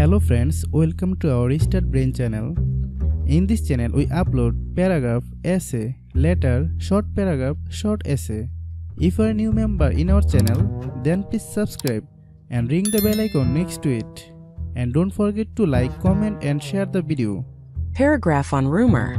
Hello friends, welcome to our ReStart Brain channel. In this channel we upload paragraph, essay, letter, short paragraph, short essay. If you are a new member in our channel, then please subscribe and ring the bell icon next to it. And don't forget to like, comment and share the video. Paragraph on rumor.